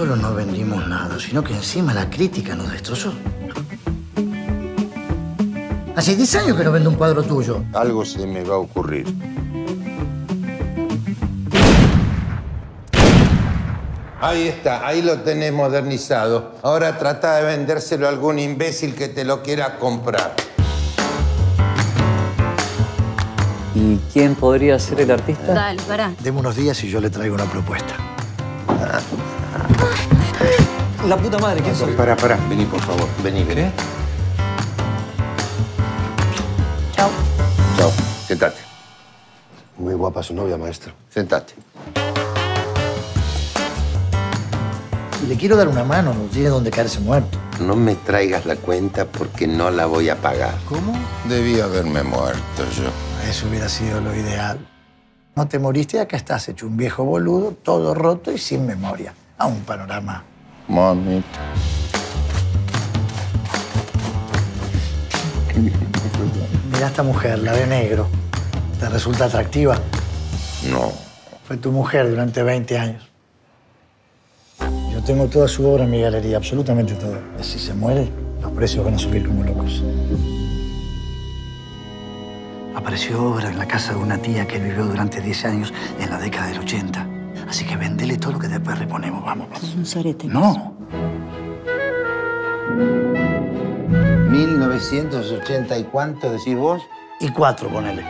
solo no vendimos nada, sino que encima la crítica nos destrozó. Hace 10 años que no vendo un cuadro tuyo. Algo se me va a ocurrir. Ahí está, ahí lo tenés modernizado. Ahora trata de vendérselo a algún imbécil que te lo quiera comprar. ¿Y quién podría ser el artista? Dale, pará. Deme unos días y yo le traigo una propuesta. La puta madre, ¿quién soy? Pará. Vení, por favor. Vení. ¿Eh? Chao. Chao. Sentate. Muy guapa su novia, maestro. Sentate. Le quiero dar una mano, no tiene dónde caerse muerto. No me traigas la cuenta porque no la voy a pagar. ¿Cómo? Debí haberme muerto yo. Eso hubiera sido lo ideal. No te moriste y acá estás, hecho un viejo boludo, todo roto y sin memoria. A un panorama. Mami. Mirá a esta mujer, la de negro. ¿Te resulta atractiva? No. Fue tu mujer durante 20 años. Yo tengo toda su obra en mi galería, absolutamente todo. Si se muere, los precios van a subir como locos. Apareció obra en la casa de una tía que vivió durante 10 años en la década del 80. Así que vendele todo lo que después reponemos, vamos. Es un sorete. No. 1980 y cuánto decís vos. Y 4, ponele.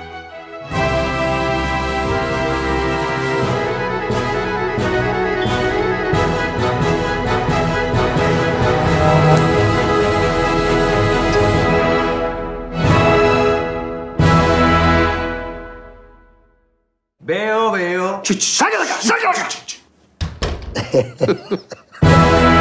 Veo. ¡Salga de acá! ¡Salga de acá!